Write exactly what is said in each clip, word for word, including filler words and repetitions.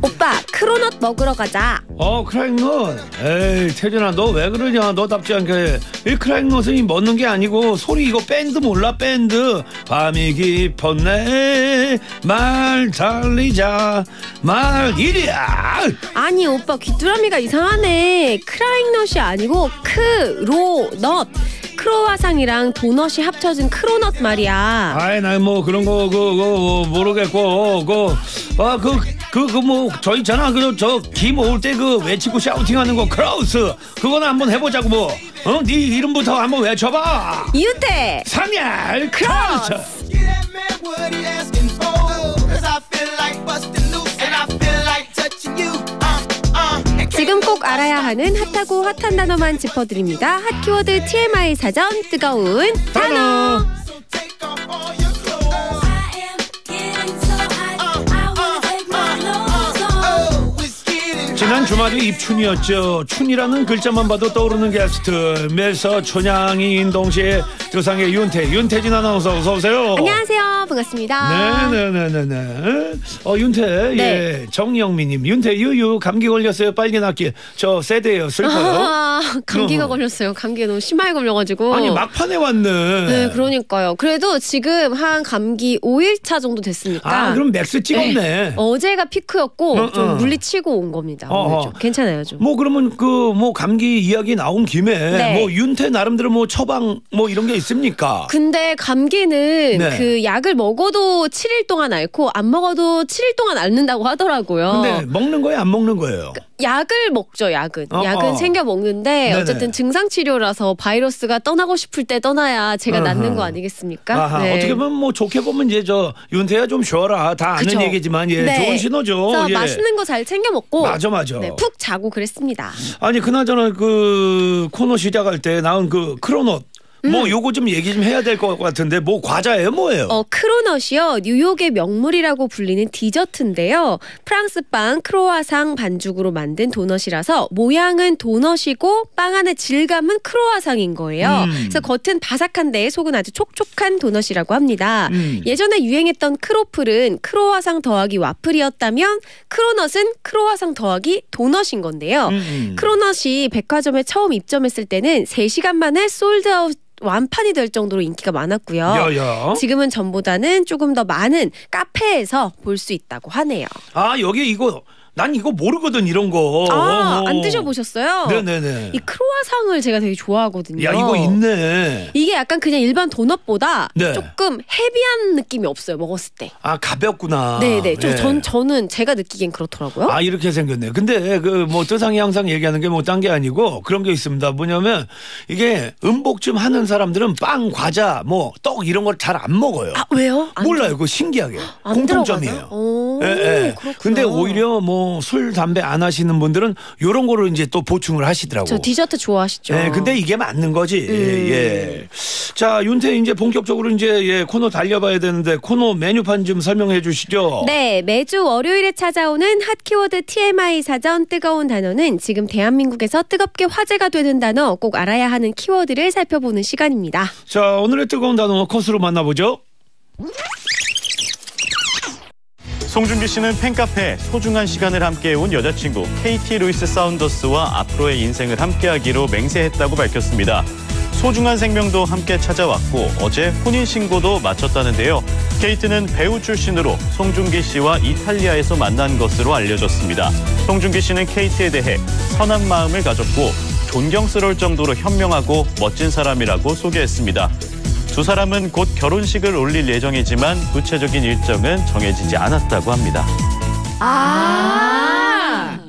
오빠, 크로넛 먹으러 가자. 어, 크라잉넛. 에이, 태준아, 너 왜 그러냐. 너답지 않게. 이 크라잉넛은 먹는 게 아니고 소리 이거 밴드 몰라, 밴드. 밤이 깊었네. 말 달리자. 말 이리야. 아니, 오빠 귀뚜라미가 이상하네. 크라잉넛이 아니고 크로넛. 크로와상이랑 도넛이 합쳐진 크로넛 말이야. 아이, 나 뭐 그런 거, 그, 그, 모르겠고, 그, 아, 그, 그, 그, 뭐, 저 있잖아. 그, 저, 기 모을 때 그 외치고 샤우팅 하는 거, 크라우스. 그거나 한번 해보자고, 뭐. 어? 네 이름부터 한번 외쳐봐. 이웃대 상열 크라우스. 지금 꼭 알아야 하는 핫하고 핫한 단어만 짚어드립니다. 핫 키워드 티엠아이 사전 뜨거운 단어. 지난 주말이 입춘이었죠. 춘이라는 글자만 봐도 떠오르는 게스트. 매서 촌양이인 동시에 두상의 윤태, 윤태진 아나운서 어서 오세요. 안녕하세요. 반갑습니다. 네네네네네. 어, 윤태. 네. 예. 정영미님. 윤태 유유 감기 걸렸어요. 빨리 낫길. 저 세대예요. 슬퍼요. 아, 감기가 어. 걸렸어요. 감기가 너무 심하게 걸려가지고. 아니 막판에 왔네. 네. 그러니까요. 그래도 지금 한 감기 오일차 정도 됐으니까. 아 그럼 맥스 찍었네. 네. 어제가 피크였고 어, 좀 어. 물리치고 온 겁니다. 어, 좀. 괜찮아요. 좀. 뭐 그러면 그 뭐 감기 이야기 나온 김에 네. 뭐 윤태 나름대로 뭐 처방 뭐 이런 게 있습니까? 근데 감기는 네. 그 약을 먹어도 칠 일 동안 앓고 안 먹어도 칠 일 동안 앓는다고 하더라고요. 근데 먹는 거예요? 안 먹는 거예요? 약을 먹죠. 약은. 어, 약은 어. 챙겨 먹는데 네네. 어쨌든 증상치료라서 바이러스가 떠나고 싶을 때 떠나야 제가 어허. 낫는 거 아니겠습니까? 네. 어떻게 보면 뭐 좋게 보면 이제 저 윤태야 좀 쉬어라. 다 아는 그쵸? 얘기지만 예, 네. 좋은 신호죠. 예. 맛있는 거 잘 챙겨 먹고 맞아 맞아. 네, 푹 자고 그랬습니다. 아니 그나저나 그 코너 시작할 때 나온 그 크로넛 음. 뭐 요거 좀 얘기 좀 해야 될 것 같은데 뭐 과자예요 뭐예요? 어 크로넛이요 뉴욕의 명물이라고 불리는 디저트인데요. 프랑스 빵 크로아상 반죽으로 만든 도넛이라서 모양은 도넛이고 빵 안의 질감은 크로아상인 거예요. 음. 그래서 겉은 바삭한데 속은 아주 촉촉한 도넛이라고 합니다. 음. 예전에 유행했던 크로플은 크로아상 더하기 와플이었다면 크로넛은 크로아상 더하기 도넛인 건데요. 음. 크로넛이 백화점에 처음 입점했을 때는 세 시간 만에 솔드아웃 완판이 될 정도로 인기가 많았고요. 야야. 지금은 전보다는 조금 더 많은 카페에서 볼 수 있다고 하네요. 아 여기 이거 난 이거 모르거든 이런 거. 아, 안 드셔보셨어요? 네네네. 이 크로아상을 제가 되게 좋아하거든요. 야 이거 있네. 이게 약간 그냥 일반 도넛보다 네. 조금 헤비한 느낌이 없어요. 먹었을 때. 아 가볍구나. 네네. 좀 예. 전, 저는 제가 느끼기엔 그렇더라고요. 아 이렇게 생겼네. 근데 그 뭐 뜨상이 항상 얘기하는 게 뭐 딴 게 아니고 그런 게 있습니다. 뭐냐면 이게 음복 좀 하는 사람들은 빵, 과자, 뭐 떡 이런 걸 잘 안 먹어요. 아 왜요? 안 몰라요. 그거 신기하게. 안 공통점이에요. 오, 예, 예. 그렇구나. 근데 오히려 뭐 술, 담배 안 하시는 분들은 이런 거를 이제 또 보충을 하시더라고요. 저 디저트 좋아하시죠. 네, 근데 이게 맞는 거지. 음. 예, 예. 자, 윤태 이제 본격적으로 이제 예, 코너 달려봐야 되는데 코너 메뉴판 좀 설명해 주시죠. 네, 매주 월요일에 찾아오는 핫 키워드 티엠아이 사전 뜨거운 단어는 지금 대한민국에서 뜨겁게 화제가 되는 단어 꼭 알아야 하는 키워드를 살펴보는 시간입니다. 자, 오늘의 뜨거운 단어 컷으로 만나보죠. 송준비 씨는 팬카페에 소중한 시간을 함께해온 여자친구 케이티 루이스 사운더스와 앞으로의 인생을 함께하기로 맹세했다고 밝혔습니다. 소중한 생명도 함께 찾아왔고 어제 혼인신고도 마쳤다는데요. 케이티는 배우 출신으로 송중기 씨와 이탈리아에서 만난 것으로 알려졌습니다. 송중기 씨는 케이티에 대해 선한 마음을 가졌고 존경스러울 정도로 현명하고 멋진 사람이라고 소개했습니다. 두 사람은 곧 결혼식을 올릴 예정이지만 구체적인 일정은 정해지지 않았다고 합니다. 아.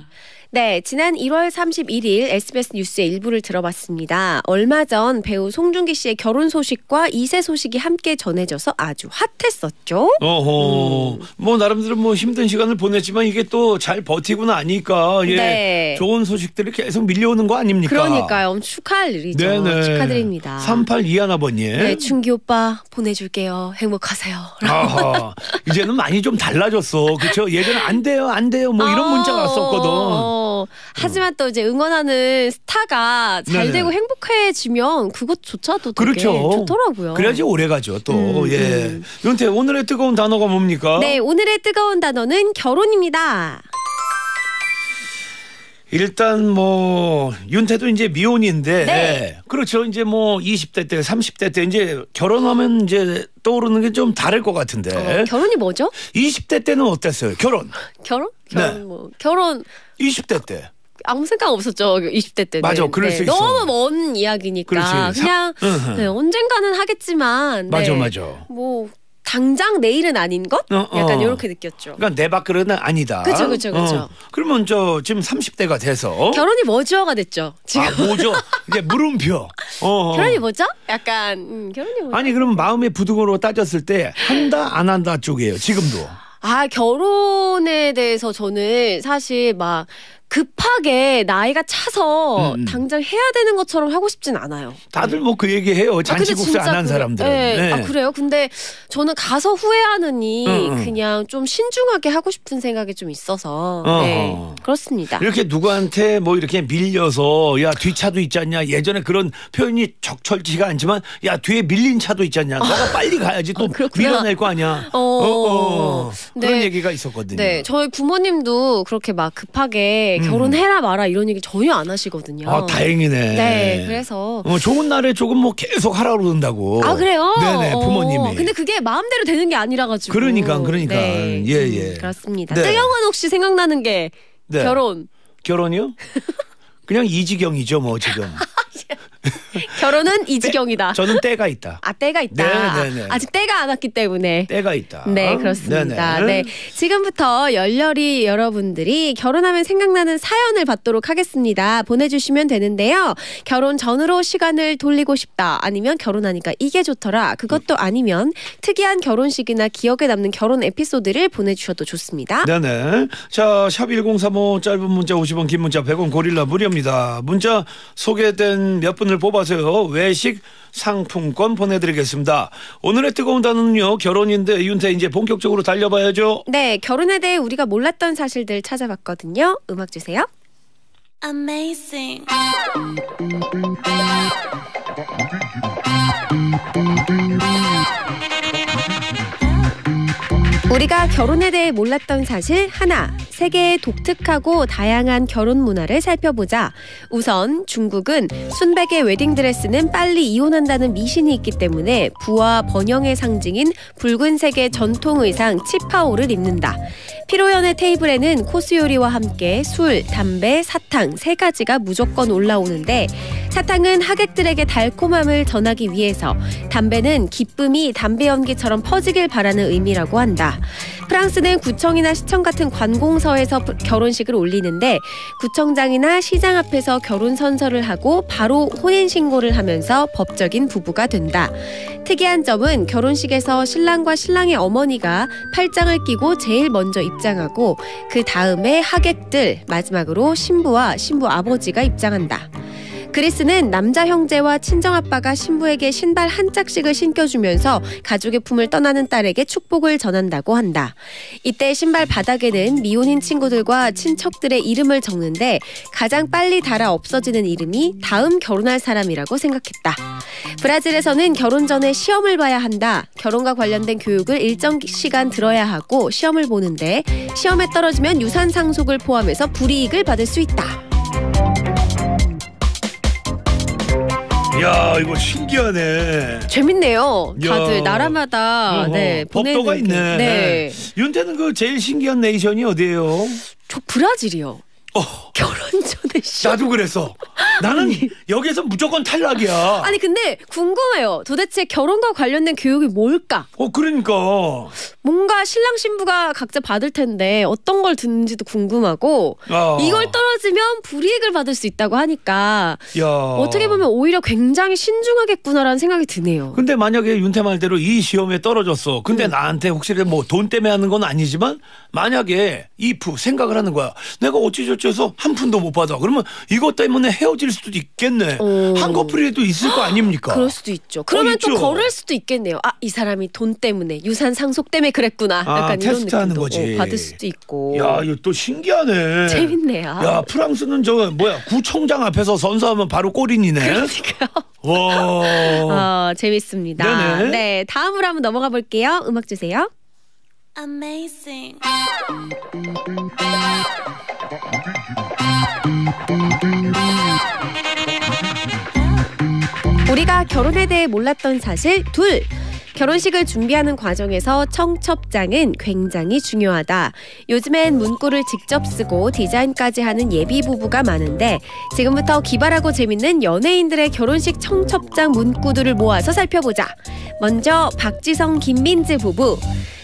네, 지난 일월 삼십일일 에스비에스 뉴스의 일부를 들어봤습니다. 얼마 전 배우 송중기 씨의 결혼 소식과 이세 소식이 함께 전해져서 아주 핫했었죠. 어허, 음. 뭐 나름대로 뭐 힘든 시간을 보냈지만 이게 또 잘 버티고 나니까 예, 네. 좋은 소식들이 계속 밀려오는 거 아닙니까? 그러니까요. 축하할 일이죠. 네네. 축하드립니다. 삼팔이일 아버님. 네, 중기 오빠 보내줄게요. 행복하세요. 아하, 이제는 많이 좀 달라졌어. 그렇죠? 예전에 안 돼요, 안 돼요 뭐 이런 아, 문자가 왔었거든. 어. 하지만 또 이제 응원하는 스타가 잘 네네. 되고 행복해지면 그것조차도 되게 그렇죠. 좋더라고요. 그래야지 오래가죠. 또 음, 예. 음. 윤태, 오늘의 뜨거운 단어가 뭡니까? 네, 오늘의 뜨거운 단어는 결혼입니다. 일단 뭐 윤태도 이제 미혼인데 네. 그렇죠. 이제 뭐 이십대 때, 삼십대 때 이제 결혼하면 이제 떠오르는 게 좀 다를 것 같은데. 어, 결혼이 뭐죠? 이십대 때는 어땠어요? 결혼. 결혼? 결혼 네. 뭐 결혼. 이십대 때. 아무 생각 없었죠. 이십대 때는. 맞아. 그럴 네. 수 있어. 너무 먼 이야기니까. 그렇지. 그냥 사... 네, 언젠가는 하겠지만. 맞아. 네. 맞아. 뭐 당장 내일은 아닌 것? 어, 어. 약간 이렇게 느꼈죠. 그러니까 내 밖으로는 아니다. 그렇죠. 그렇죠. 그렇죠. 어. 그러면 저 지금 삼십대가 돼서. 결혼이 뭐죠가 됐죠. 지금. 아, 뭐죠? 이제 물음표. 어. 결혼이 뭐죠? 약간 음, 결혼이 뭐죠? 아니 그럼 마음의 부등으로 따졌을 때 한다 안 한다 쪽이에요. 지금도. 아, 결혼에 대해서 저는 사실 막 급하게 나이가 차서 음. 당장 해야 되는 것처럼 하고 싶진 않아요. 다들 뭐 그 얘기해요. 잔치국수 안 한 사람들은. 네. 네. 아, 그래요? 근데 저는 가서 후회하느니 음. 그냥 좀 신중하게 하고 싶은 생각이 좀 있어서 네. 그렇습니다. 이렇게 누구한테 뭐 이렇게 밀려서 야, 뒤차도 있지 않냐. 예전에 그런 표현이 적절치가 않지만 야, 뒤에 밀린 차도 있지 않냐. 너가 빨리 가야지 또 아, 밀어낼 거 아니야. 어. 어, 어. 네. 그런 얘기가 있었거든요. 네. 저희 부모님도 그렇게 막 급하게 결혼해라 마라 이런 얘기 전혀 안 하시거든요. 아, 다행이네. 네, 그래서 어, 좋은 날에 조금 뭐 계속 하라고 그런다고. 아, 그래요? 네네, 부모님이. 어, 근데 그게 마음대로 되는 게 아니라 가지고. 그러니까, 그러니까. 네. 예, 예. 음, 그렇습니다. 네. 뜨영환 혹시 생각나는 게 네. 결혼. 결혼이요? 그냥 이지경이죠, 뭐 지금. 결혼은 이지경이다. 때, 저는 때가 있다. 아, 때가 있다. 네네네. 아직 때가 안 왔기 때문에. 때가 있다. 네, 그렇습니다. 네네. 네, 지금부터 열렬히 여러분들이 결혼하면 생각나는 사연을 받도록 하겠습니다. 보내주시면 되는데요. 결혼 전으로 시간을 돌리고 싶다. 아니면 결혼하니까 이게 좋더라. 그것도 아니면 특이한 결혼식이나 기억에 남는 결혼 에피소드를 보내주셔도 좋습니다. 네네. 자, 샵 일공삼오 짧은 문자 오십원, 긴 문자 백원, 고릴라 무료입니다. 문자 소개된 몇 분을 뽑아서 외식 상품권 보내드리겠습니다. 오늘의 뜨거운 단어는요, 결혼인데. 윤태, 이제 본격적으로 달려봐야죠. 네, 결혼에 대해 우리가 몰랐던 사실들 찾아봤거든요. 음악 주세요. Amazing. 우리가 결혼에 대해 몰랐던 사실 하나. 세계의 독특하고 다양한 결혼 문화를 살펴보자. 우선 중국은 순백의 웨딩드레스는 빨리 이혼한다는 미신이 있기 때문에 부와 번영의 상징인 붉은색의 전통의상 치파오를 입는다. 피로연의 테이블에는 코스 요리와 함께 술, 담배, 사탕 세 가지가 무조건 올라오는데, 사탕은 하객들에게 달콤함을 전하기 위해서, 담배는 기쁨이 담배 연기처럼 퍼지길 바라는 의미라고 한다. 프랑스는 구청이나 시청 같은 관공서에서 결혼식을 올리는데, 구청장이나 시장 앞에서 결혼 선서를 하고 바로 혼인신고를 하면서 법적인 부부가 된다. 특이한 점은 결혼식에서 신랑과 신랑의 어머니가 팔짱을 끼고 제일 먼저 입장하고, 그 다음에 하객들, 마지막으로 신부와 신부 아버지가 입장한다. 그리스는 남자 형제와 친정아빠가 신부에게 신발 한 짝씩을 신겨주면서 가족의 품을 떠나는 딸에게 축복을 전한다고 한다. 이때 신발 바닥에는 미혼인 친구들과 친척들의 이름을 적는데, 가장 빨리 닳아 없어지는 이름이 다음 결혼할 사람이라고 생각했다. 브라질에서는 결혼 전에 시험을 봐야 한다. 결혼과 관련된 교육을 일정 시간 들어야 하고 시험을 보는데, 시험에 떨어지면 유산 상속을 포함해서 불이익을 받을 수 있다. 야, 이거 신기하네. 재밌네요. 다들 야. 나라마다 어허, 네, 법도가 있네. 게, 네. 윤태는 그 제일 신기한 네이션이 어디예요? 저 브라질이요. 어. 결혼 전에 시험. 나도 그래서 나는 여기에서 무조건 탈락이야. 아니 근데 궁금해요. 도대체 결혼과 관련된 교육이 뭘까? 어 그러니까. 뭔가 신랑 신부가 각자 받을 텐데 어떤 걸 듣는지도 궁금하고 아. 이걸 떨어지면 불이익을 받을 수 있다고 하니까 야. 어떻게 보면 오히려 굉장히 신중하겠구나라는 생각이 드네요. 근데 만약에 윤태 말대로 이 시험에 떨어졌어. 근데 음. 나한테 혹시라도 뭐 돈 때문에 하는 건 아니지만 만약에 if 생각을 하는 거야. 내가 어찌저찌 해서 한 푼도 못 받아. 그러면 이것 때문에 헤어질 수도 있겠네. 오. 한 커플이라도 있을 거 아닙니까? 그럴 수도 있죠. 그러면 어, 또 있죠. 걸을 수도 있겠네요. 아, 이 사람이 돈 때문에 유산 상속 때문에 그랬구나. 약간 아, 이런 테스트하는 거지. 어, 받을 수도 있고. 야, 이거 또 신기하네. 재밌네요. 야, 프랑스는 저 뭐야 구청장 앞에서 선서하면 바로 꼬린이네. 그러니까요. 와, 어, 재밌습니다. 네네. 네, 다음으로 한번 넘어가 볼게요. 음악 주세요. Amazing. 우리가 결혼에 대해 몰랐던 사실 둘. 결혼식을 준비하는 과정에서 청첩장은 굉장히 중요하다. 요즘엔 문구를 직접 쓰고 디자인까지 하는 예비 부부가 많은데 지금부터 기발하고 재밌는 연예인들의 결혼식 청첩장 문구들을 모아서 살펴보자. 먼저 박지성, 김민지 부부.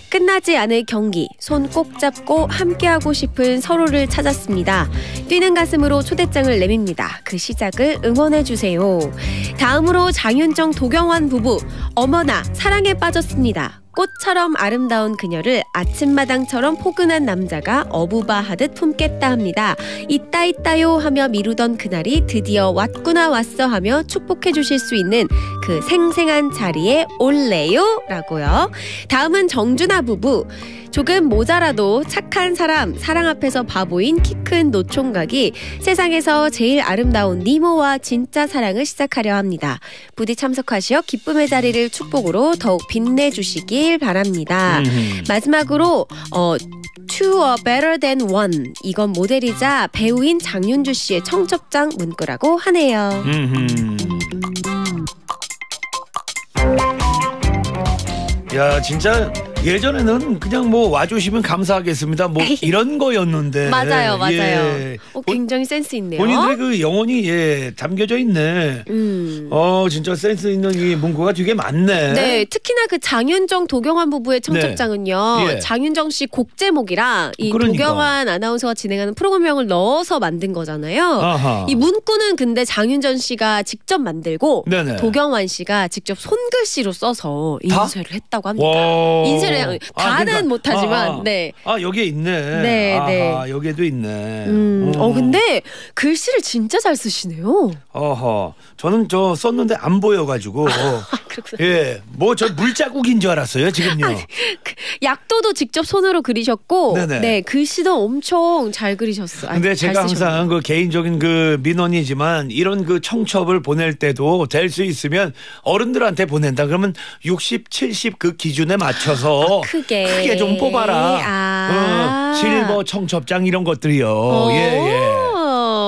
끝나지 않을 경기, 손 꼭 잡고 함께하고 싶은 서로를 찾았습니다. 뛰는 가슴으로 초대장을 내밉니다. 그 시작을 응원해주세요. 다음으로 장윤정, 도경환 부부. 어머나, 사랑에 빠졌습니다. 꽃처럼 아름다운 그녀를 아침마당처럼 포근한 남자가 어부바 하듯 품겠다 합니다. 있다 있다요 하며 미루던 그날이 드디어 왔구나 왔어 하며 축복해 주실 수 있는 그 생생한 자리에 올래요 라고요. 다음은 정준하 부부. 조금 모자라도 착한 사람, 사랑 앞에서 바보인 키 큰 노총각이 세상에서 제일 아름다운 니모와 진짜 사랑을 시작하려 합니다. 부디 참석하시어 기쁨의 자리를 축복으로 더욱 빛내주시기 바랍니다. 음. 마지막으로 어, Two are better than one. 이건 모델이자 배우인 장윤주 씨의 청첩장 문구라고 하네요. 음. 야 진짜 예전에는 그냥 뭐 와주시면 감사하겠습니다. 뭐 이런 거였는데. 맞아요, 맞아요. 예. 어, 굉장히 센스 있네요. 본인들의 그 영혼이 예, 담겨져 있네. 음. 어 진짜 센스 있는 이 문구가 되게 많네. 네, 특히나 그 장윤정, 도경환 부부의 청첩장은요. 네. 예. 장윤정 씨 곡 제목이랑 이 그러니까. 도경환 아나운서가 진행하는 프로그램명을 넣어서 만든 거잖아요. 아하. 이 문구는 근데 장윤정 씨가 직접 만들고 네네. 도경환 씨가 직접 손글씨로 써서 인쇄를 다? 했다고 합니다. 인쇄를 다는 아, 그러니까. 못하지만 아, 아. 네. 아 여기에 있네. 네, 아하, 네. 여기에도 있네. 음, 어 근데 글씨를 진짜 잘 쓰시네요. 어허. 저는 저 썼는데 안 보여가지고. 아, 그렇구나. 예, 뭐 저 물자국인 줄 알았어요 지금요. 아니, 그, 약도도 직접 손으로 그리셨고, 네네. 네 글씨도 엄청 잘 그리셨어요. 근데 아니, 제가 항상 그 개인적인 그 민원이지만 이런 그 청첩을 보낼 때도 될 수 있으면 어른들한테 보낸다. 그러면 육십, 칠십 그 기준에 맞춰서. 아, 크게. 크게 좀 뽑아라. 아. 어, 실버 청첩장 이런 것들이요. 예, 예.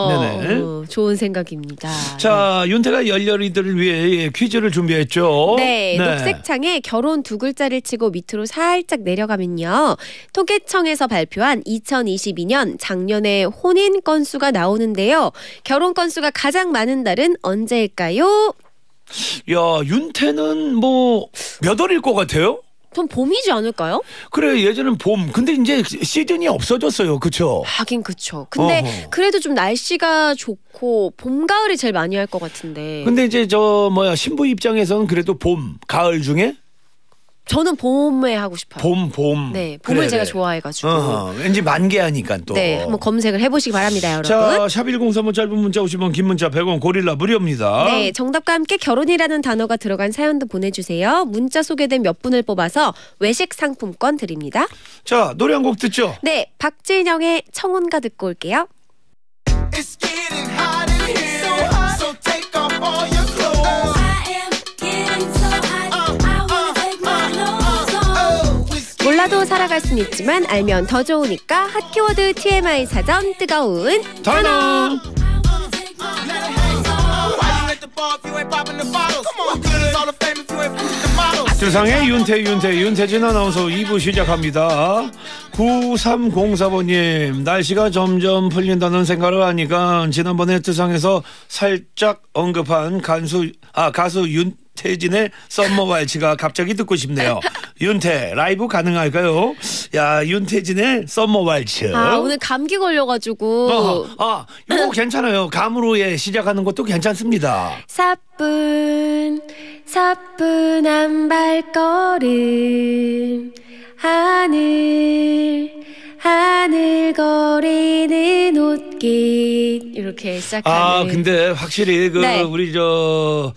네네. 어, 좋은 생각입니다. 자, 네. 윤태가 열렬이들을 위해 퀴즈를 준비했죠. 네, 네. 녹색창에 결혼 두 글자를 치고 밑으로 살짝 내려가면요. 통계청에서 발표한 이천이십이 년 작년에 혼인 건수가 나오는데요. 결혼 건수가 가장 많은 달은 언제일까요? 야, 윤태는 뭐 몇 월일 것 같아요? 전 봄이지 않을까요? 그래 예전엔 봄. 근데 이제 시즌이 없어졌어요. 그쵸? 하긴 그쵸. 근데 어허. 그래도 좀 날씨가 좋고 봄 가을이 제일 많이 할 것 같은데. 근데 이제 저 뭐야 신부 입장에서는 그래도 봄 가을 중에? 저는 봄에 하고 싶어요. 봄, 봄. 네, 봄을 그래, 제가 그래. 좋아해가지고. 어허, 왠지 만개하니까 또. 네, 한번 검색을 해보시기 바랍니다, 여러분. 자, 샵 일공삼 번 짧은 문자 오십 원, 긴 문자 백 원, 고릴라 무료입니다. 네, 정답과 함께 결혼이라는 단어가 들어간 사연도 보내주세요. 문자 소개된 몇 분을 뽑아서 외식 상품권 드립니다. 자, 노래 한 곡 듣죠? 네, 박진영의 청혼가 듣고 올게요. It's getting hot in here, so hot, so take off all your clothes. 몰라도 살아갈 순 있지만 알면 더 좋으니까 핫 키워드 티엠아이 사전 뜨거운 단어. 세상의 윤태 윤태 윤태진 아나운서 이 부 시작합니다. 구삼공사 번님 날씨가 점점 풀린다는 생각을 하니까 지난번에 세상에서 살짝 언급한 간수, 아, 가수 윤태진의 썸머 왈츠가 갑자기 듣고 싶네요. 윤태 라이브 가능할까요? 야, 윤태진의 썸머 왈츠. 아, 오늘 감기 걸려가지고. 어, 아, 이거 괜찮아요. 감으로 예 시작하는 것도 괜찮습니다. 사뿐 사뿐한 발걸음 하늘 하늘 거리는 옷깃 이렇게 시작하는. 아, 근데 확실히 그 네. 우리 저.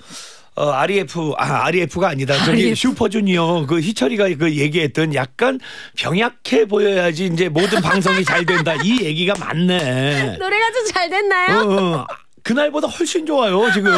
어, 알이에프, 아, 알이에프가 아니다. 저기 알이에프. 슈퍼주니어, 그 희철이가 그 얘기했던 약간 병약해 보여야지 이제 모든 방송이 잘 된다. 이 얘기가 맞네. 노래가 좀 잘 됐나요? 어, 어. 그날보다 훨씬 좋아요, 지금.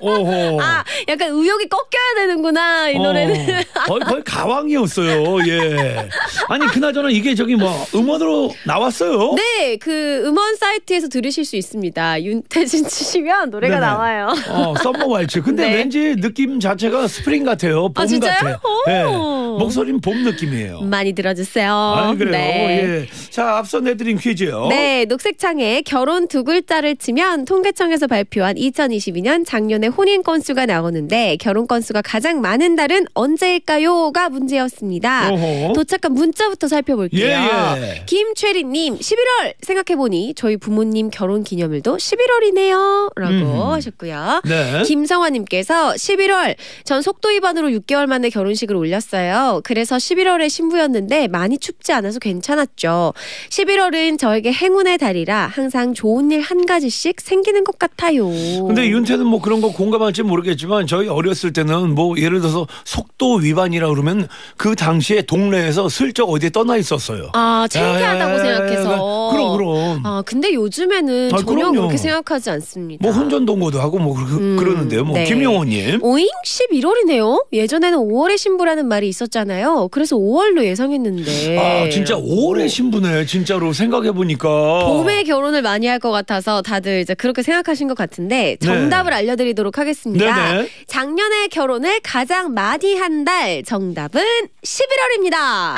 오호. 아, 약간 의욕이 꺾여야 되는구나, 이 어, 노래는. 거의, 거의 가왕이었어요, 예. 아니, 그나저나 이게 저기 뭐, 음원으로 나왔어요? 네, 그 음원 사이트에서 들으실 수 있습니다. 윤태진 치시면 노래가 네네. 나와요. 어, 썸머 왈츠. 근데 네. 왠지 느낌 자체가 스프링 같아요. 봄 아, 같아요. 네. 목소리는 봄 느낌이에요. 많이 들어주세요. 아, 그래요? 네. 예. 자, 앞서 내드린 퀴즈요. 네, 녹색창에 결혼 두 글자를 치면 통계청 에서 발표한 이천이십이 년 작년의 혼인 건수가 나오는데 결혼 건수가 가장 많은 달은 언제일까요?가 문제였습니다. 어허. 도착한 문자부터 살펴볼게요. 예, 예. 김최리님 십일월 생각해보니 저희 부모님 결혼 기념일도 십일월이네요. 라고 음. 하셨고요. 네. 김성화님께서 십일월 전 속도 위반으로 육 개월 만에 결혼식을 올렸어요. 그래서 십일월에 신부였는데 많이 춥지 않아서 괜찮았죠. 십일월은 저에게 행운의 달이라 항상 좋은 일 한 가지씩 생기는 것 같아요. 근데 윤태는 뭐 그런 거 공감할지 모르겠지만 저희 어렸을 때는 뭐 예를 들어서 속도 위반이라 그러면 그 당시에 동네에서 슬쩍 어디에 떠나 있었어요. 아, 창피하다고 생각해서. 그럼 그럼. 아, 근데 요즘에는 아, 전혀 그럼요. 그렇게 생각하지 않습니다. 뭐 혼전동거도 하고 뭐 그, 음, 그러는데요. 뭐 네. 김용호님. 오잉 십일월이네요. 예전에는 오월에 신부라는 말이 있었잖아요. 그래서 오월로 예상했는데. 아, 진짜 오월에 신부네. 진짜로 생각해 보니까. 봄에 결혼을 많이 할 것 같아서 다들 이제 그렇게 생각. 하신 것 같은데 정답을 네. 알려드리도록 하겠습니다. 네네. 작년에 결혼을 가장 많이 한 달 정답은 십일월입니다.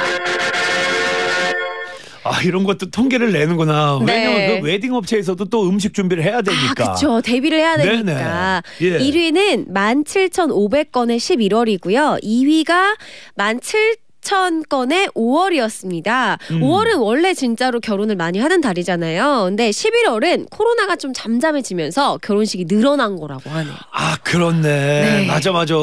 아, 이런 것도 통계를 내는구나. 네. 왜냐면 그 웨딩 업체에서도 또 음식 준비를 해야 되니까. 아, 그렇죠. 대비를 해야 되니까. 예. 일 위는 만 칠천오백 건의 십일월이고요. 이 위가 만 칠천 건의 오월이었습니다. 음. 오월은 원래 진짜로 결혼을 많이 하는 달이잖아요. 근데 십일월은 코로나가 좀 잠잠해지면서 결혼식이 늘어난 거라고 하네요. 아, 그렇네. 네. 맞아 맞아.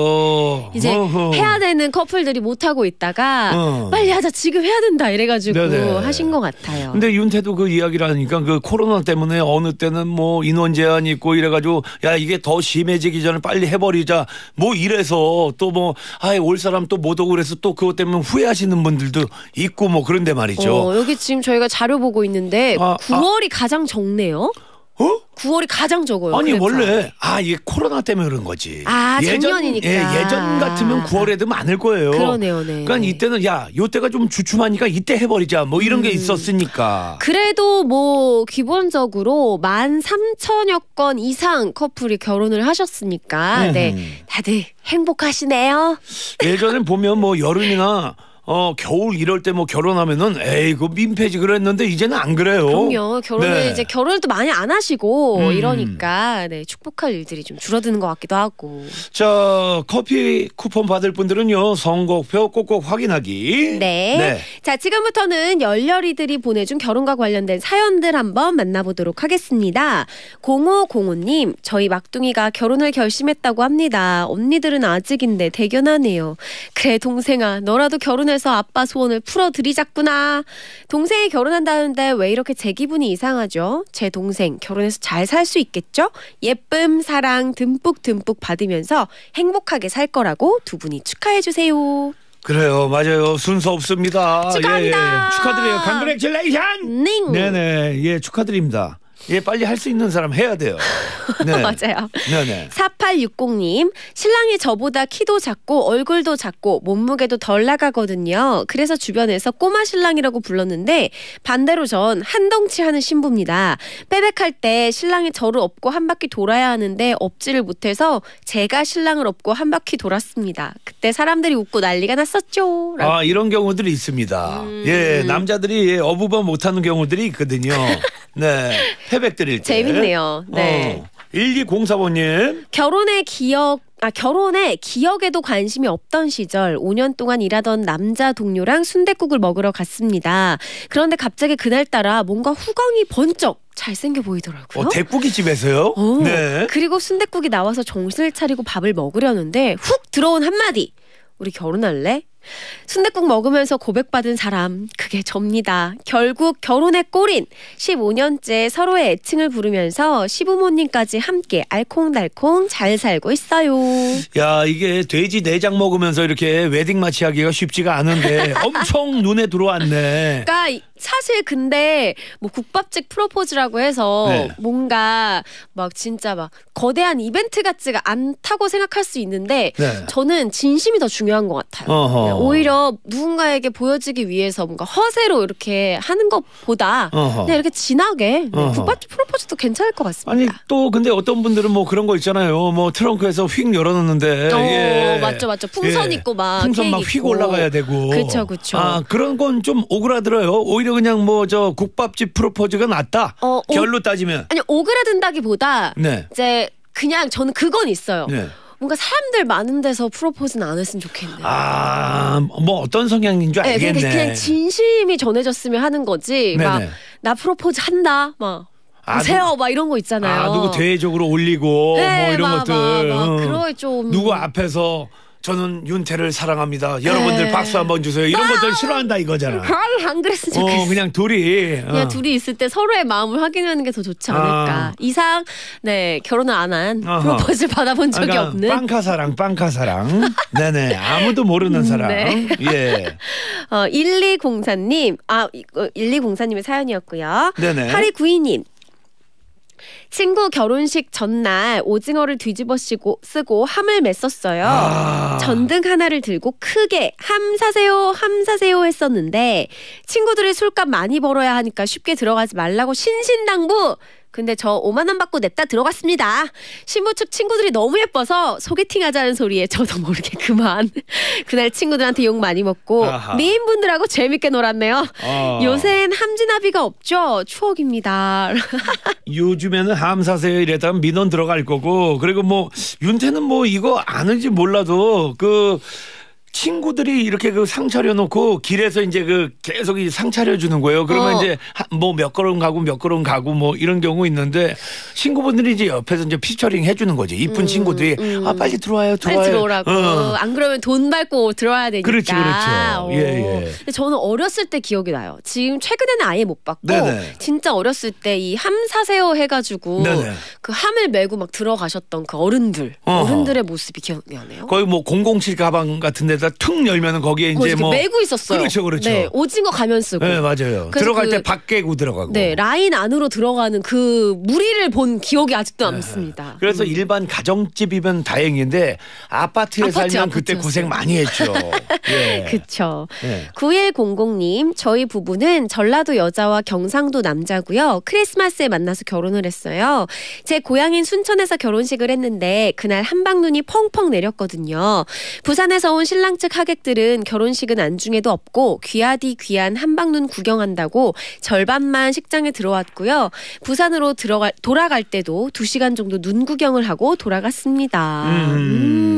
이제 어허. 해야 되는 커플들이 못하고 있다가 어. 빨리 하자 지금 해야 된다 이래가지고 네네. 하신 것 같아요. 근데 윤태도 그 이야기를 하니까 그 코로나 때문에 어느 때는 뭐 인원 제한이 있고 이래가지고 야 이게 더 심해지기 전에 빨리 해버리자 뭐 이래서 또 뭐 아예 올 사람 또 못 오고 그래서 또 그것 때문에 후회하시는 분들도 있고 뭐 그런데 말이죠. 어, 여기 지금 저희가 자료 보고 있는데 아, 구월이 아. 가장 적네요. 어? 구월이 가장 적어요. 아니 그래서. 원래 아 이게 코로나 때문에 그런 거지. 아 예전, 작년이니까. 예, 예전 같으면 구월에도 많을 거예요. 그러네요. 네. 그러니까 이때는 야 요때가 좀 주춤하니까 이때 해버리자 뭐 이런 음. 게 있었으니까. 그래도 뭐 기본적으로 만 삼천여 건 이상 커플이 결혼을 하셨으니까 음. 네 다들 행복하시네요. 예전엔 보면 뭐 여름이나 어 겨울 이럴 때 뭐 결혼하면은 에이 그 민폐지 그랬는데 이제는 안 그래요. 그럼요. 결혼을 네. 이제 결혼을 또 많이 안 하시고 음. 이러니까 네 축복할 일들이 좀 줄어드는 것 같기도 하고. 자, 커피 쿠폰 받을 분들은요 선곡표 꼭꼭 확인하기. 네. 네. 자, 지금부터는 열렬이들이 보내준 결혼과 관련된 사연들 한번 만나보도록 하겠습니다. 공오공오 님 저희 막둥이가 결혼을 결심했다고 합니다. 언니들은 아직인데 대견하네요. 그래 동생아 너라도 결혼해 해서 아빠 소원을 풀어드리자꾸나. 동생이 결혼한다는데 왜 이렇게 제 기분이 이상하죠? 제 동생 결혼해서 잘 살 수 있겠죠? 예쁨 사랑 듬뿍듬뿍 받으면서 행복하게 살 거라고 두 분이 축하해주세요. 그래요. 맞아요. 순서 없습니다. 축하합니다. 예, 예. 축하드려요. Congratulations. 닝. 네네. 예, 축하드립니다. 예, 빨리 할 수 있는 사람 해야 돼요. 네. 맞아요. 네네. 팔팔육공님, 신랑이 저보다 키도 작고 얼굴도 작고 몸무게도 덜 나가거든요. 그래서 주변에서 꼬마 신랑이라고 불렀는데 반대로 전 한 덩치 하는 신부입니다. 빼백할 때 신랑이 저를 업고 한 바퀴 돌아야 하는데 업지를 못해서 제가 신랑을 업고 한 바퀴 돌았습니다. 그때 사람들이 웃고 난리가 났었죠. 라고. 아, 이런 경우들이 있습니다. 음. 예, 남자들이 어부바 못하는 경우들이 있거든요. 네, 패백 드릴 때. 재밌네요. 네. 어. 일이공사번님. 결혼의 기억, 아, 결혼에 기억에도 관심이 없던 시절 오 년 동안 일하던 남자 동료랑 순댓국을 먹으러 갔습니다. 그런데 갑자기 그날따라 뭔가 후광이 번쩍 잘생겨 보이더라고요. 어, 대꾸기 집에서요? 어, 네. 그리고 순댓국이 나와서 정신을 차리고 밥을 먹으려는데 훅 들어온 한마디. 우리 결혼할래? 순댓국 먹으면서 고백받은 사람, 그게 접니다. 결국 결혼의 꼴인 십오 년째 서로의 애칭을 부르면서 시부모님까지 함께 알콩달콩 잘 살고 있어요. 야, 이게 돼지 내장 먹으면서 이렇게 웨딩마치 하기가 쉽지가 않은데 엄청 눈에 들어왔네. 그러니까 사실 근데 뭐 국밥집 프로포즈라고 해서 네. 뭔가 막 진짜 막 거대한 이벤트 같지가 않다고 생각할 수 있는데 네. 저는 진심이 더 중요한 것 같아요. 어허. 오히려 누군가에게 보여지기 위해서 뭔가 허세로 이렇게 하는 것보다 어허. 그냥 이렇게 진하게 어허. 국밥집 프로포즈도 괜찮을 것 같습니다. 아니 또 근데 어떤 분들은 뭐 그런 거 있잖아요. 뭐 트렁크에서 휙 열어놓는데 어, 예. 맞죠 맞죠. 풍선 예. 있고 막 풍선 막 휙 올라가야 되고 그렇죠 그렇죠. 아, 그런 건 좀 오그라들어요. 오히려 그냥 뭐 저 국밥집 프로포즈가 낫다. 어, 오, 결로 따지면 아니 오그라든다기보다 네. 이제 그냥 저는 그건 있어요. 네. 뭔가 사람들 많은 데서 프로포즈는 안 했으면 좋겠네요. 아, 뭐 어떤 성향인 줄 알겠네. 네, 그냥 진심이 전해졌으면 하는 거지. 막 나 프로포즈 한다. 막 아, 오세요 누구, 막 이런 거 있잖아요. 아, 누구 대외적으로 올리고 네, 뭐 이런 막, 것들. 막, 막, 응. 그런 좀 누구 앞에서 저는 윤태를 사랑합니다. 네. 여러분들 박수 한번 주세요. 이런 아, 것들 싫어한다 이거잖아. 아, 안 그랬으면 좋겠어. 어, 그냥 둘이. 어. 그냥 둘이 있을 때 서로의 마음을 확인하는 게 더 좋지 않을까. 아. 이상 네 결혼을 안 한 프로포즈 받아본 적이 그러니까 없는. 빵카사랑 빵카사랑. 네네 아무도 모르는 음, 사랑. 네. 예. 어, 일이공사님. 아 일이공사님의 사연이었고요. 네네. 팔이구이님. 친구 결혼식 전날 오징어를 뒤집어 쓰고, 쓰고 함을 맸었어요. 아. 전등 하나를 들고 크게 함 사세요 함 사세요 했었는데 친구들이 술값 많이 벌어야 하니까 쉽게 들어가지 말라고 신신당부. 근데 저 오만 원 받고 냅다 들어갔습니다. 신부 측 친구들이 너무 예뻐서 소개팅하자는 소리에 저도 모르게 그만. 그날 친구들한테 욕 많이 먹고 아하. 미인분들하고 재밌게 놀았네요. 어. 요새는 함지나비가 없죠. 추억입니다. 요즘에는 함 사세요 이랬다면 민원 들어갈 거고 그리고 뭐 윤태는 뭐 이거 아는지 몰라도 그 친구들이 이렇게 그 상 차려놓고 길에서 이제 그 계속 이 상 차려주는 거예요. 그러면 어. 이제 뭐 몇 걸음 가고 몇 걸음 가고 뭐 이런 경우 있는데 친구분들이 이제 옆에서 이제 피처링 해주는 거지. 이쁜 음, 친구들이 음. 아 빨리 들어와요, 들어와요. 빨리 들어오라고. 어. 안 그러면 돈 밟고 들어와야 되니까. 그렇지, 그렇죠. 예, 예. 근데 저는 어렸을 때 기억이 나요. 지금 최근에는 아예 못 받고 네네. 진짜 어렸을 때 이 함 사세요 해가지고 네네. 그 함을 메고 막 들어가셨던 그 어른들, 어허. 어른들의 모습이 기억이 나네요. 거의 뭐 공공칠 가방 같은 데다 퉁 열면은 거기에 이제 뭐 메고 있었어요. 그렇죠, 그렇죠. 네, 오징어 가면 쓰고. 네, 맞아요. 들어갈 그, 때 밖에고 들어가고. 네, 라인 안으로 들어가는 그 무리를 본 기억이 아직도 남습니다. 네. 그래서 음. 일반 가정집이면 다행인데 아파트에 아파트, 살면 아파트, 그때 아파트였어요. 고생 많이 했죠. 예. 그렇죠. 네. 구일공공님, 저희 부부는 전라도 여자와 경상도 남자고요. 크리스마스에 만나서 결혼을 했어요. 제 고향인 순천에서 결혼식을 했는데 그날 한방눈이 펑펑 내렸거든요. 부산에서 온 신랑 신랑 측 하객들은 결혼식은 안중에도 없고 귀하디 귀한 한방눈 구경한다고 절반만 식장에 들어왔고요. 부산으로 들어가, 돌아갈 때도 두 시간 정도 눈 구경을 하고 돌아갔습니다. 음.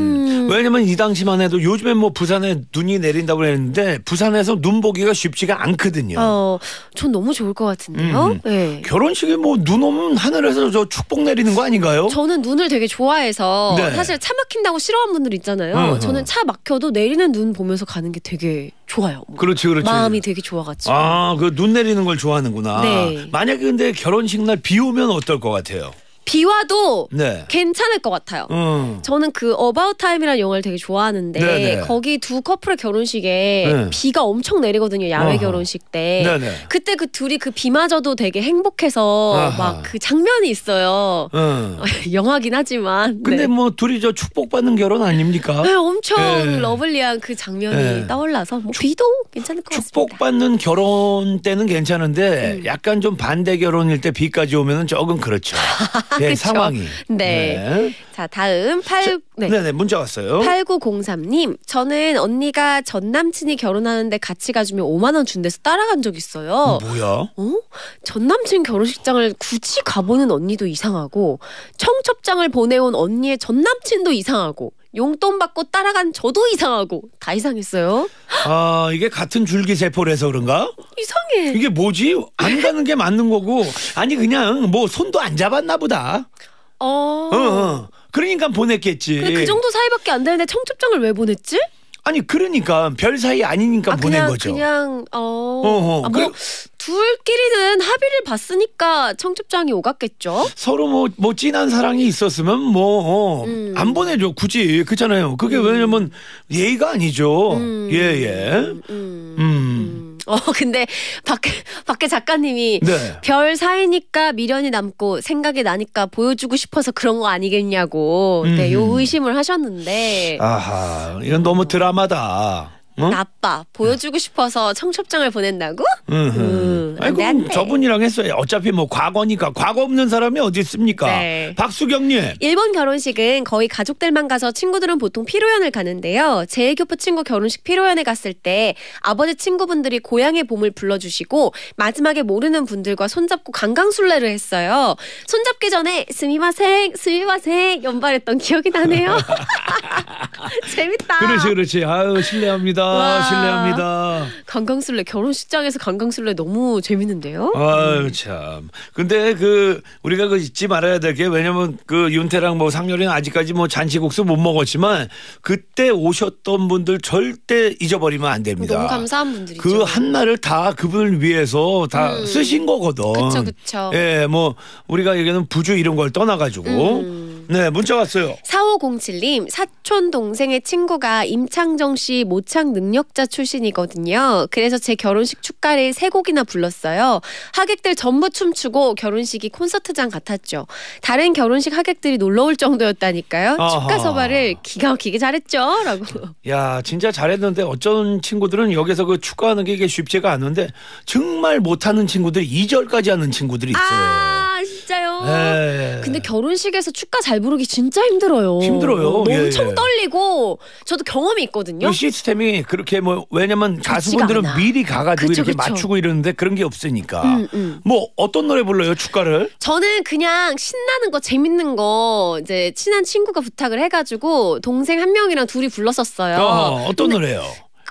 음. 왜냐면 이 당시만 해도 요즘에 뭐 부산에 눈이 내린다고 했는데 부산에서 눈 보기가 쉽지가 않거든요. 어, 전 너무 좋을 것 같은데요. 음. 네. 결혼식이 뭐 눈 오면 하늘에서 저 축복 내리는 거 아닌가요? 저는 눈을 되게 좋아해서 네. 사실 차 막힌다고 싫어하는 분들 있잖아요. 어허. 저는 차 막혀도 내리는 눈 보면서 가는 게 되게 좋아요. 그렇지, 그렇지. 마음이 되게 좋아가지고. 아, 그 눈 내리는 걸 좋아하는구나. 네. 만약에 근데 결혼식 날 비 오면 어떨 것 같아요? 비 와도 네. 괜찮을 것 같아요. 음. 저는 그 어바웃 타임이라는 영화를 되게 좋아하는데 네네. 거기 두 커플의 결혼식에 네. 비가 엄청 내리거든요. 야외 아하. 결혼식 때. 네네. 그때 그 둘이 그 비마저도 되게 행복해서 막 그 장면이 있어요. 음. 영화긴 하지만. 근데 네. 뭐 둘이 저 축복받는 결혼 아닙니까? 네, 엄청 네. 러블리한 그 장면이 네. 떠올라서 뭐 축, 비도 괜찮을 것 같습니다. 축복받는 결혼 때는 괜찮은데 음. 약간 좀 반대 결혼일 때 비까지 오면은 조금 그렇죠. 네, 상황이. 네. 네. 자, 다음 팔 네. 네네, 문자 왔어요. 팔구공삼 님. 저는 언니가 전 남친이 결혼하는데 같이 가주면 오만 원 준대서 따라간 적 있어요. 뭐야? 어? 전 남친 결혼식장을 굳이 가보는 언니도 이상하고 청첩장을 보내온 언니의 전 남친도 이상하고 용돈 받고 따라간 저도 이상하고 다 이상했어요. 아, 이게 같은 줄기세포를 해서 그런가? 이상해. 이게 뭐지? 안 가는 게 맞는 거고 아니 그냥 뭐 손도 안 잡았나 보다. 어. 어, 어. 그러니까 보냈겠지. 그 정도 사이밖에 안 되는데 청첩장을 왜 보냈지? 아니 그러니까 별 사이 아니니까 아, 보낸 그냥, 거죠. 그냥 어. 어허. 아, 뭐 둘끼리는 합의를 봤으니까 청첩장이 오갔겠죠. 서로 뭐, 뭐 진한 사랑이 있었으면 뭐 안 음. 보내죠. 굳이 그렇잖아요. 그게 음. 왜냐면 예의가 아니죠. 음. 예 예. 음. 음. 음. 어 근데 밖에 밖에 작가님이 네. 별 사이니까 미련이 남고 생각이 나니까 보여주고 싶어서 그런 거 아니겠냐고 음. 네, 요 의심을 하셨는데 아하 이건 너무 드라마다. 어? 나빠 보여주고 응. 싶어서 청첩장을 보낸다고? 음. 아이고 네. 저분이랑 했어요. 어차피 뭐 과거니까 과거 없는 사람이 어디 있습니까? 네. 박수경님. 일본 결혼식은 거의 가족들만 가서 친구들은 보통 피로연을 가는데요. 제 교포 친구 결혼식 피로연에 갔을 때 아버지 친구분들이 고향의 봄을 불러주시고 마지막에 모르는 분들과 손잡고 강강술래를 했어요. 손잡기 전에 스미마생 스미마생 연발했던 기억이 나네요. 재밌다. 그렇지 그렇지. 아유 실례합니다. 와. 실례합니다. 강강술래 결혼식장에서 강강술래 너무 재밌는데요. 아유 참. 근데 그 우리가 그 잊지 말아야 될 게 왜냐면 그 윤태랑 뭐 상렬이는 아직까지 뭐 잔치국수 못 먹었지만 그때 오셨던 분들 절대 잊어버리면 안 됩니다. 너무 감사한 분들이죠. 그 한 날을 다 그분을 위해서 다 음. 쓰신 거거든. 그렇죠 그렇죠. 예, 뭐 우리가 얘기하는 부주 이런 걸 떠나가지고. 음. 네 문자 왔어요. 사오공칠 님 사촌 동생의 친구가 임창정 씨 모창 능력자 출신이거든요. 그래서 제 결혼식 축가를 세 곡이나 불렀어요. 하객들 전부 춤추고 결혼식이 콘서트장 같았죠. 다른 결혼식 하객들이 놀러올 정도였다니까요. 아하. 축가 서발을 기가 막히게 잘했죠 라고. 야 진짜 잘했는데 어쩐 친구들은 여기서 그 축가하는 게 이게 쉽지가 않은데 정말 못하는 친구들 이 절까지 하는 친구들이 있어요. 아 진짜요. 네. 근데 결혼식에서 축가 잘 부르기 진짜 힘들어요. 힘들어요. 어, 엄청 예, 예. 떨리고 저도 경험이 있거든요. 그 시스템이 그렇게 뭐 왜냐면 가수분들은 않아. 미리 가가지고 그쵸, 이렇게 그쵸. 맞추고 이러는데 그런 게 없으니까. 음, 음. 뭐 어떤 노래 불러요 축가를? 저는 그냥 신나는 거 재밌는 거 이제 친한 친구가 부탁을 해가지고 동생 한 명이랑 둘이 불렀었어요. 어, 어떤 근데, 노래요?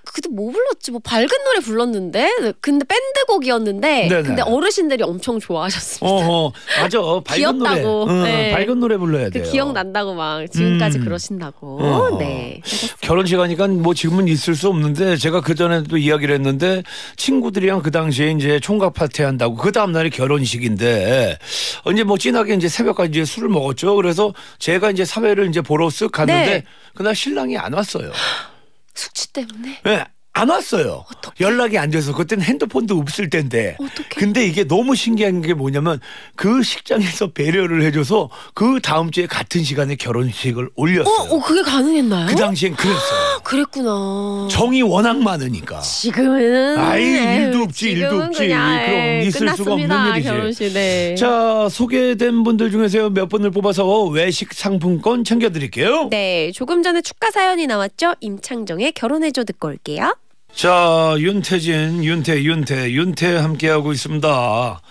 그때 뭐 불렀지? 뭐 밝은 노래 불렀는데 근데 밴드곡이었는데 네네. 근데 어르신들이 엄청 좋아하셨습니다. 어어, 맞아. 밝은 귀엽다고. 노래. 응, 네. 밝은 노래 불러야 돼요. 그 기억난다고 막 지금까지 음. 그러신다고. 어허. 네. 결혼식 하니까 뭐 지금은 있을 수 없는데 제가 그전에도 이야기를 했는데 친구들이랑 그 당시에 이제 총각 파티 한다고 그 다음 날이 결혼식인데 이제 뭐 진하게 이제 새벽까지 이제 술을 먹었죠. 그래서 제가 이제 사회를 이제 보러 쓱 갔는데 네. 그날 신랑이 안 왔어요. 숙취 때문에? 네. 안 왔어요. 어떡해? 연락이 안 돼서 그때는 핸드폰도 없을 텐데. 어떡해? 근데 이게 너무 신기한 게 뭐냐면 그 식장에서 배려를 해줘서 그 다음 주에 같은 시간에 결혼식을 올렸어요. 어, 어 그게 가능했나요? 그 당시엔 그랬어요. 그랬구나. 정이 워낙 많으니까. 지금은 아이 일도 없지 일도 없지. 그럼 있을 수가 없는 일이지. 결혼식, 네. 자 소개된 분들 중에서 몇 분을 뽑아서 외식 상품권 챙겨드릴게요. 네 조금 전에 축가 사연이 나왔죠. 임창정의 결혼해줘 듣고 올게요. 자 윤태진 윤태 윤태 윤태 함께하고 있습니다.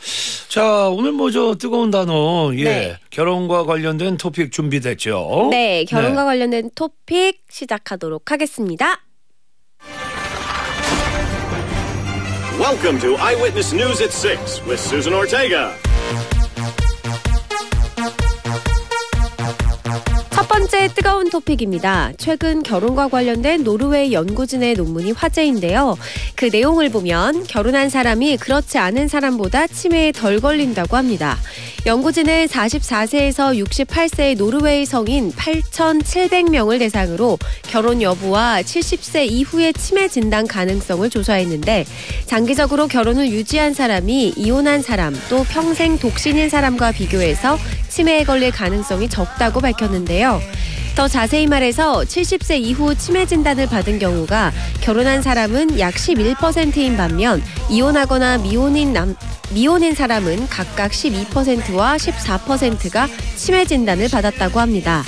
자 오늘 뭐 저 뜨거운 단어 예 네. 결혼과 관련된 토픽 준비됐죠. 네 결혼과 네. 관련된 토픽 시작하도록 하겠습니다. Welcome to Eyewitness News at six with Susan Ortega. 번째 뜨거운 토픽입니다. 최근 결혼과 관련된 노르웨이 연구진의 논문이 화제인데요. 그 내용을 보면 결혼한 사람이 그렇지 않은 사람보다 치매에 덜 걸린다고 합니다. 연구진은 사십사 세에서 육십팔 세의 노르웨이 성인 팔천칠백 명을 대상으로 결혼 여부와 칠십 세 이후의 치매 진단 가능성을 조사했는데 장기적으로 결혼을 유지한 사람이 이혼한 사람 또 평생 독신인 사람과 비교해서 치매에 걸릴 가능성이 적다고 밝혔는데요. 더 자세히 말해서 칠십 세 이후 치매 진단을 받은 경우가 결혼한 사람은 약 십일 퍼센트인 반면 이혼하거나 미혼인 남, 미혼인 사람은 각각 십이 퍼센트와 십사 퍼센트가 치매 진단을 받았다고 합니다.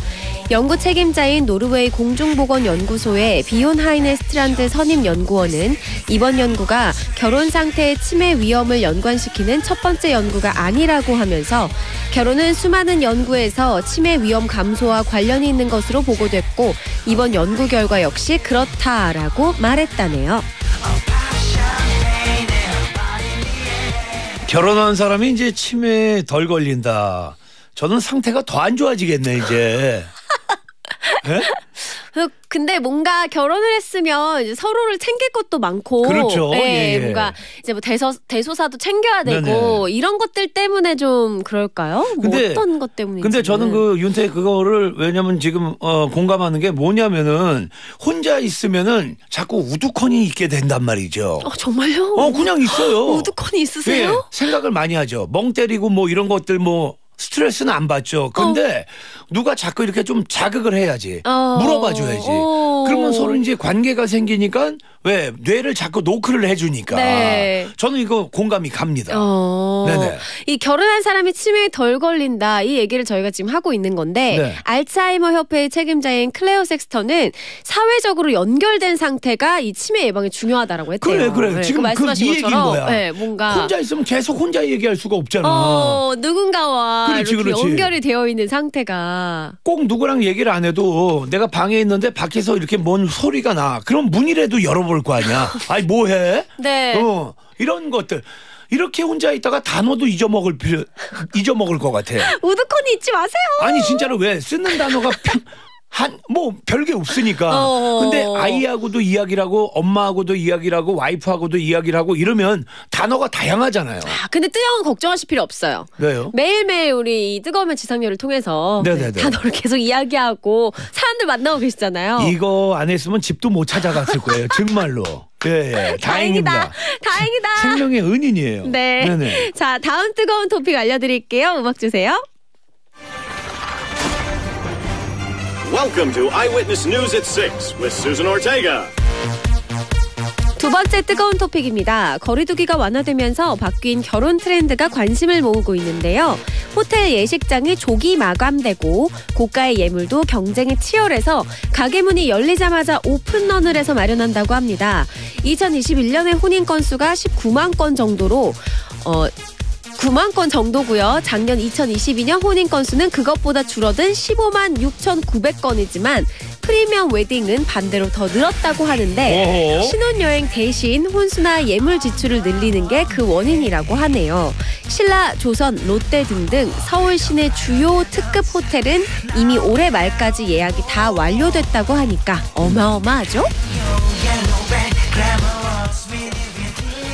연구 책임자인 노르웨이 공중보건연구소의 비욘 하이네스트란드 선임 연구원은 이번 연구가 결혼 상태의 치매 위험을 연관시키는 첫 번째 연구가 아니라고 하면서 결혼은 수많은 연구에서 치매 위험 감소와 관련이 있는 것으로 보고됐고 이번 연구 결과 역시 그렇다라고 말했다네요. 결혼한 사람이 이제 치매에 덜 걸린다. 저는 상태가 더 안 좋아지겠네 이제. 네? 근데 뭔가 결혼을 했으면 이제 서로를 챙길 것도 많고, 그렇죠. 네, 예, 예. 뭔가 이제 뭐 대서, 대소사도 챙겨야 되고 네네. 이런 것들 때문에 좀 그럴까요? 뭐 근데, 어떤 것 때문인지. 근데 저는 그 윤태 그거를 왜냐면 지금 어, 공감하는 게 뭐냐면은 혼자 있으면은 자꾸 우두커니 있게 된단 말이죠. 어, 정말요? 어 그냥 있어요. 우두커니 있으세요? 네, 생각을 많이 하죠. 멍 때리고 뭐 이런 것들 뭐. 스트레스는 안 받죠. 근데 어. 누가 자꾸 이렇게 좀 자극을 해야지. 어. 물어봐줘야지. 어. 그러면 서로 이제 관계가 생기니까 왜 뇌를 자꾸 노크를 해주니까. 네. 저는 이거 공감이 갑니다. 어. 네네. 이 결혼한 사람이 치매에 덜 걸린다 이 얘기를 저희가 지금 하고 있는 건데 네. 알츠하이머 협회의 책임자인 클레어 섹스턴은 사회적으로 연결된 상태가 이 치매 예방에 중요하다라고 했대요. 그래 그래. 네. 지금 그 이 얘기인 거야. 네, 뭔가 혼자 있으면 계속 혼자 얘기할 수가 없잖아. 어, 누군가와. 그렇지, 그렇지. 연결이 되어 있는 상태가 꼭 누구랑 얘기를 안 해도 내가 방에 있는데 밖에서 이렇게 뭔 소리가 나 그럼 문이라도 열어볼 거 아니야. 아니 뭐해? 네. 어, 이런 것들 이렇게 혼자 있다가 단어도 잊어먹을 필요 잊어먹을 것 같아. 우두커니 잊지 마세요. 아니 진짜로 왜 쓰는 단어가 한 뭐 별게 없으니까. 어어. 근데 아이하고도 이야기를 하고 엄마하고도 이야기를 하고 와이프하고도 이야기를 하고 이러면 단어가 다양하잖아요. 아, 근데 뜨거운 걱정하실 필요 없어요. 왜요? 매일매일 우리 이 뜨거우면 지상렬을 통해서 네네네. 단어를 계속 이야기하고 사람들 만나고 계시잖아요. 이거 안 했으면 집도 못 찾아갔을 거예요. 정말로. 예, 예. 다행입니다. 다행이다. 생명의 은인이에요. 네. 네네. 자, 다음 뜨거운 토픽 알려드릴게요. 음악 주세요. Welcome to Eyewitness News at six with Susan Ortega. 두 번째 뜨거운 토픽입니다. 거리두기가 완화되면서 바뀐 결혼 트렌드가 관심을 모으고 있는데요. 호텔 예식장이 조기 마감되고 고가의 예물도 경쟁이 치열해서 가게 문이 열리자마자 오픈런을 해서 마련한다고 합니다. 이천이십일 년의 혼인 건수가 십구만 건 정도로 어. 구만 건 정도고요. 작년 이천이십이 년 혼인 건수는 그것보다 줄어든 십오만 육천구백 건이지만 프리미엄 웨딩은 반대로 더 늘었다고 하는데 신혼여행 대신 혼수나 예물 지출을 늘리는 게 그 원인이라고 하네요. 신라, 조선, 롯데 등등 서울 시내 주요 특급 호텔은 이미 올해 말까지 예약이 다 완료됐다고 하니까 어마어마하죠?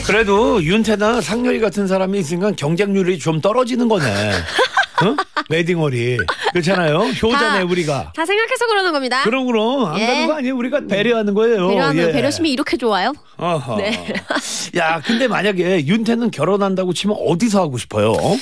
그래도 윤태나 상렬이 같은 사람이 있으니까 경쟁률이 좀 떨어지는 거네. 어? 웨딩홀이. 그렇잖아요. 효자네 우리가. 다 생각해서 그러는 겁니다. 그럼 그럼. 안 예. 가는 거 아니에요. 우리가 배려하는 거예요. 배려하는 예. 배려심이 이렇게 좋아요? 어허. 네. 야 근데 만약에 윤태는 결혼한다고 치면 어디서 하고 싶어요? 어?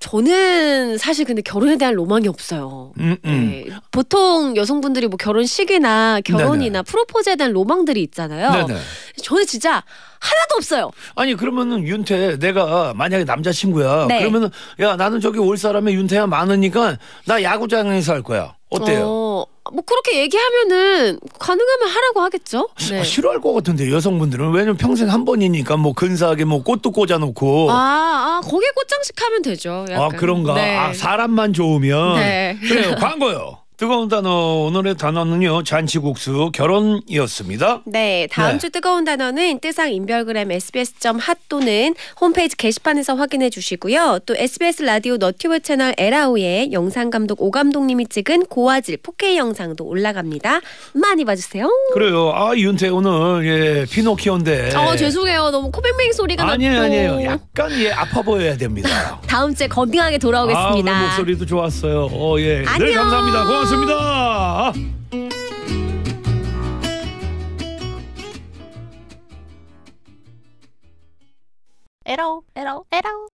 저는 사실 근데 결혼에 대한 로망이 없어요. 음, 음. 네. 보통 여성분들이 뭐 결혼식이나 결혼이나 네네. 프로포즈에 대한 로망들이 있잖아요. 네네. 저는 진짜 하나도 없어요. 아니 그러면은 윤태 내가 만약에 남자친구야. 네. 그러면은 야 나는 저기 올 사람의 윤태야 많으니까 나 야구장에서 할 거야. 어때요? 어, 뭐 그렇게 얘기하면은 가능하면 하라고 하겠죠. 네. 아, 싫어할 것 같은데 여성분들은 왜냐면 평생 한 번이니까 뭐 근사하게 뭐 꽃도 꽂아놓고 아, 아 거기에 꽃장식하면 되죠. 약간. 아 그런가. 네. 아 사람만 좋으면. 네. 그래요. 광고요. 뜨거운 단어, 오늘의 단어는요, 잔치국수, 결혼이었습니다. 네, 다음 네. 주 뜨거운 단어는 뜨상 인별그램 에스비에스 닷 핫 또는 홈페이지 게시판에서 확인해 주시고요. 또 에스비에스 라디오 너튜브 채널 에라오에 영상감독 오감독님이 찍은 고화질 포케이 영상도 올라갑니다. 많이 봐주세요. 그래요. 아, 윤태 오늘 예, 피노키오인데. 어, 죄송해요. 너무 코뱅뱅 소리가 나고. 아니에요, 아니에요. 약간 예, 아파 보여야 됩니다. 다음 주에 건강하게 돌아오겠습니다. 아, 오늘 목소리도 좋았어요. 어, 예. 안녕. 네, 감사합니다. 고맙습니다. 고맙습니다. 에라오 에라오 에라오